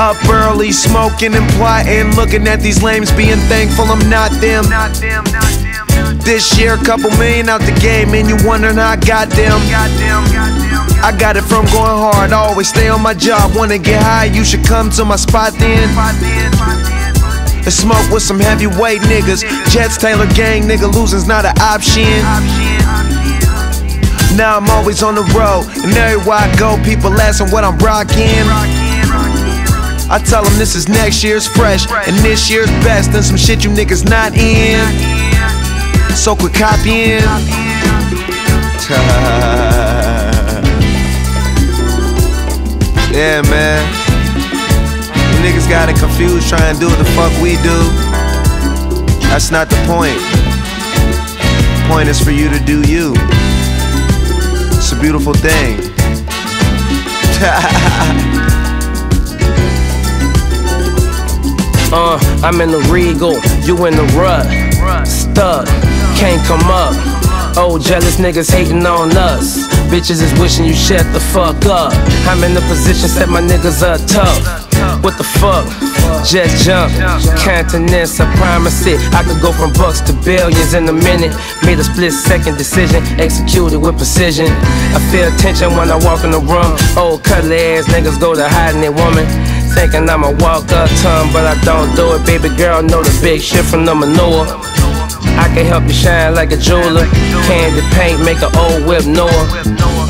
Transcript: Up early, smoking and plotting, looking at these lames, being thankful I'm not them. This year, couple million out the game, and you wondering how I got them. I got it from going hard, always stay on my job. Wanna get high, you should come to my spot then. And smoke with some heavyweight niggas. Jets, Taylor gang, nigga, losing's not an option. Now I'm always on the road, and everywhere I go, people asking what I'm rockin'. I tell them this is next year's fresh, and this year's best, and some shit you niggas not in, so quit copying. Yeah, man, you niggas got it confused trying to do what the fuck we do. That's not the point. The point is for you to do you. It's a beautiful thing. I'm in the Regal, you in the rut. Stuck, can't come up. Oh, jealous niggas hating on us. Bitches is wishing you shut the fuck up. I'm in the position, set my niggas up tough. What the fuck? Just jump, continents, I promise it. I could go from bucks to billions in a minute. Made a split second decision, executed with precision. I feel tension when I walk in the room. Old cuddly ass niggas go to hiding it, woman. Thinking I'ma walk up to 'em, but I don't do it. Baby girl, know the big shit from the manure. I can help you shine like a jeweler. Candy paint, make an old whip Noah.